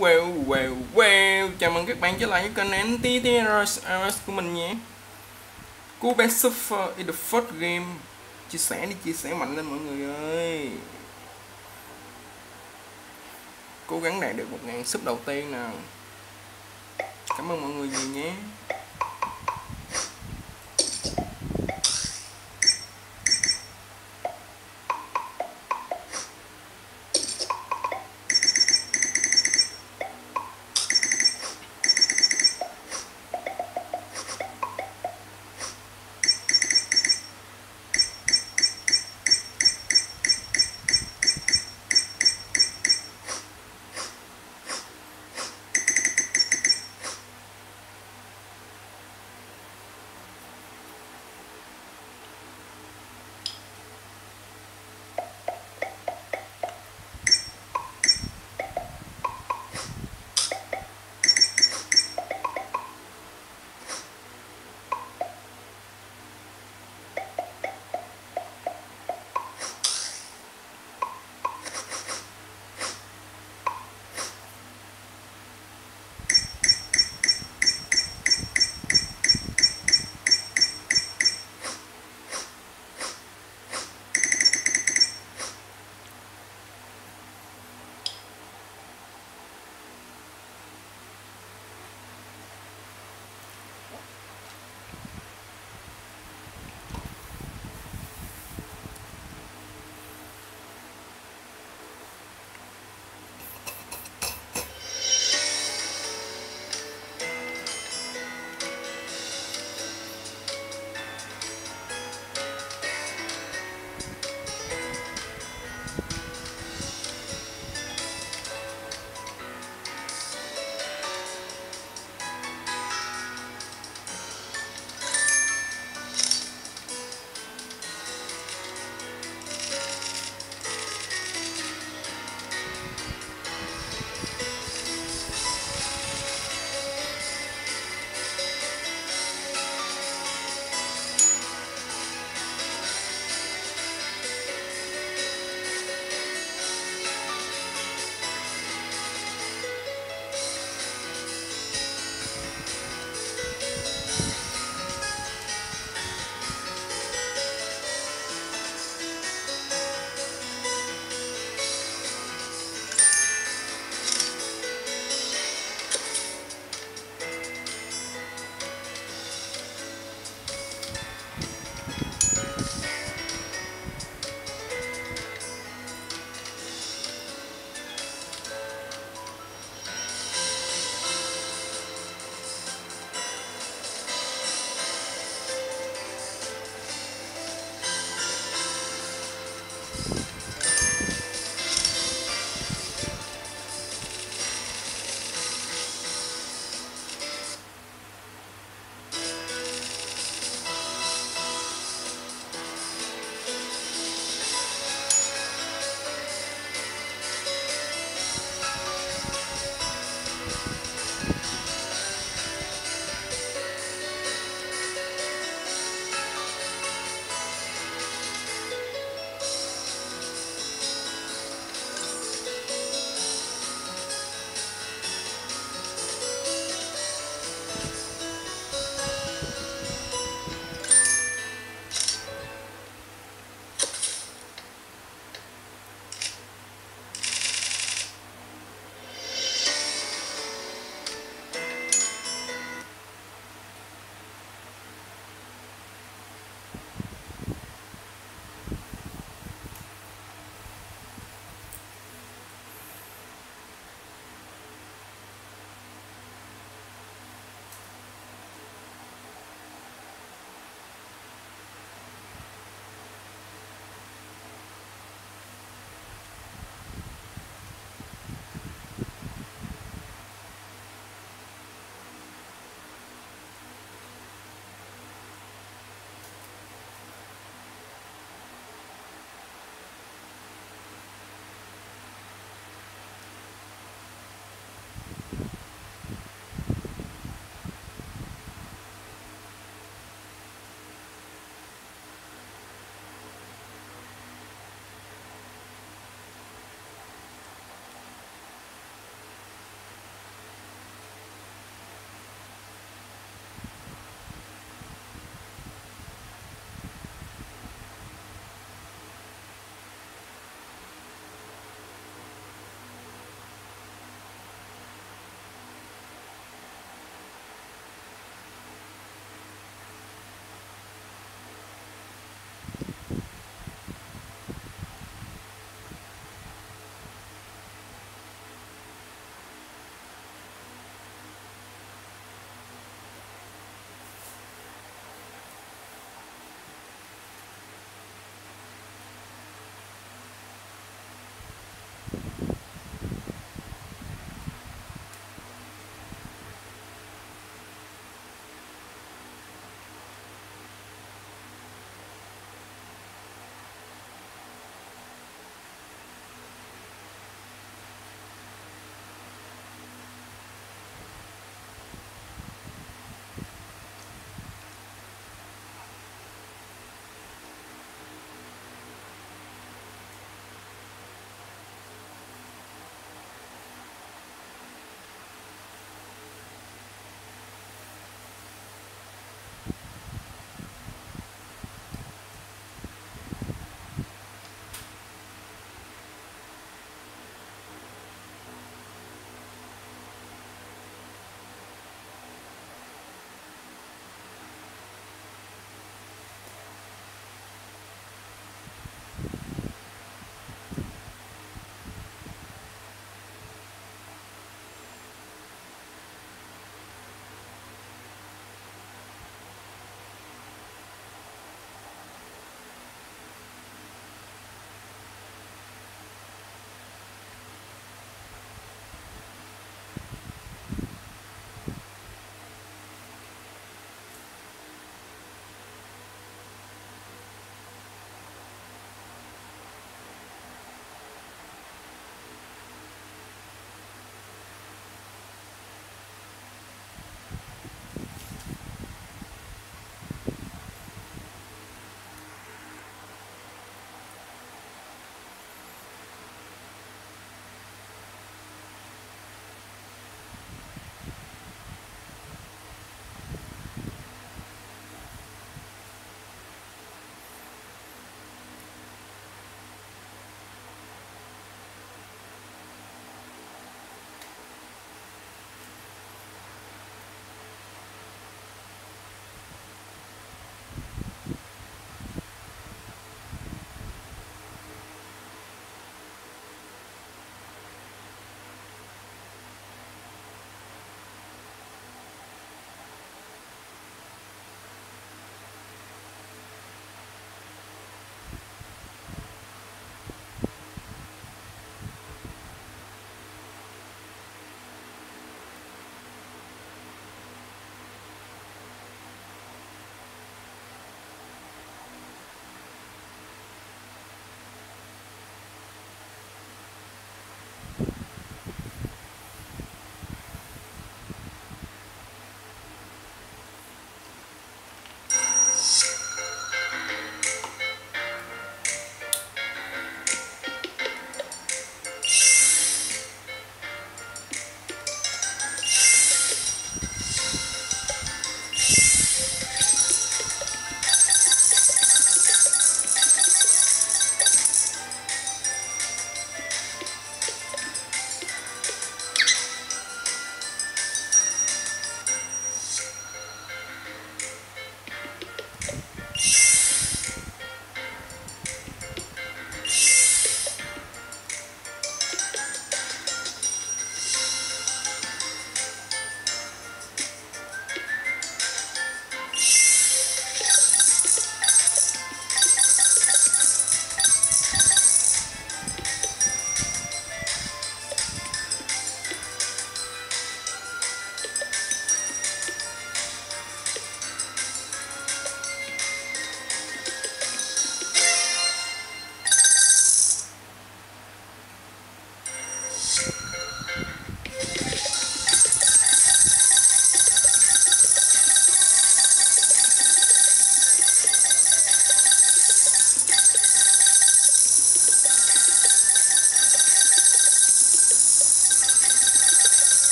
Well, chào mừng các bạn trở lại với kênh NTT của mình nhé. Cube Surfer is the first game. Chia sẻ mạnh lên mọi người ơi. Cố gắng đạt được 1000 sub đầu tiên nào. Cảm ơn mọi người nhiều nhé.